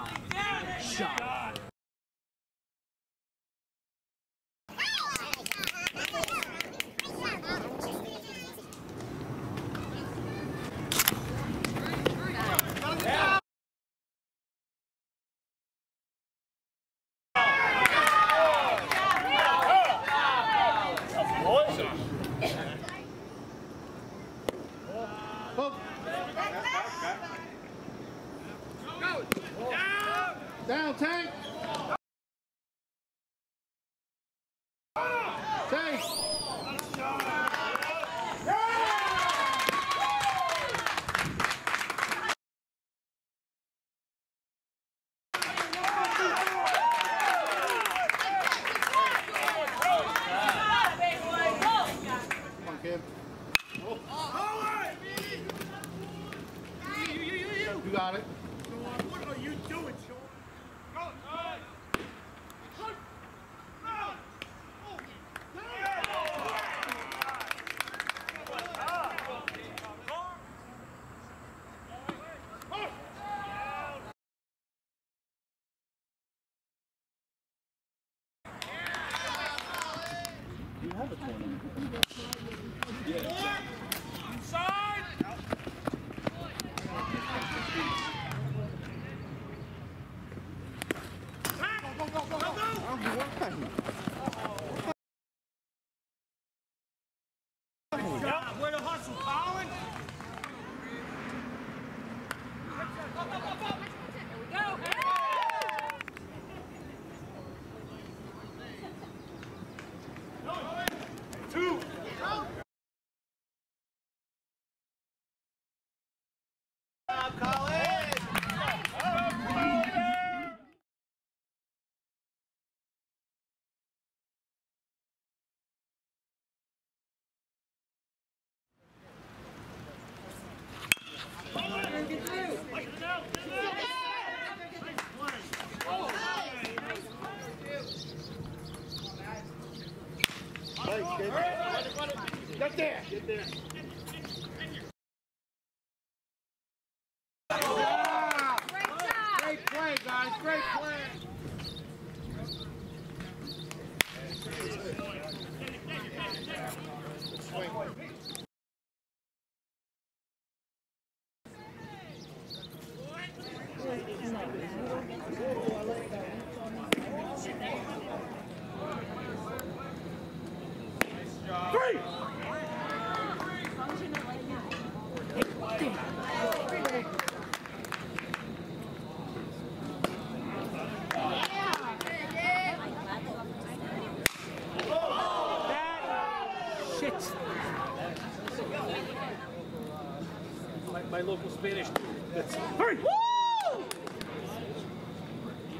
Shot. Down, tank! Tank! Come on, kid. You got it. What are you doing, Sean? You have a tournament. Yeah. Inside! Go! Where the hustle, Colin? Go! Get there. Yeah. Great play, guys. Great play. Three. My local Spanish dude. That's hurry! Woo! You don't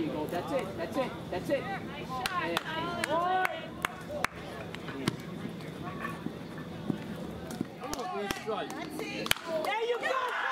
There you go. That's it. That's it. That's it. Nice shot. There you go.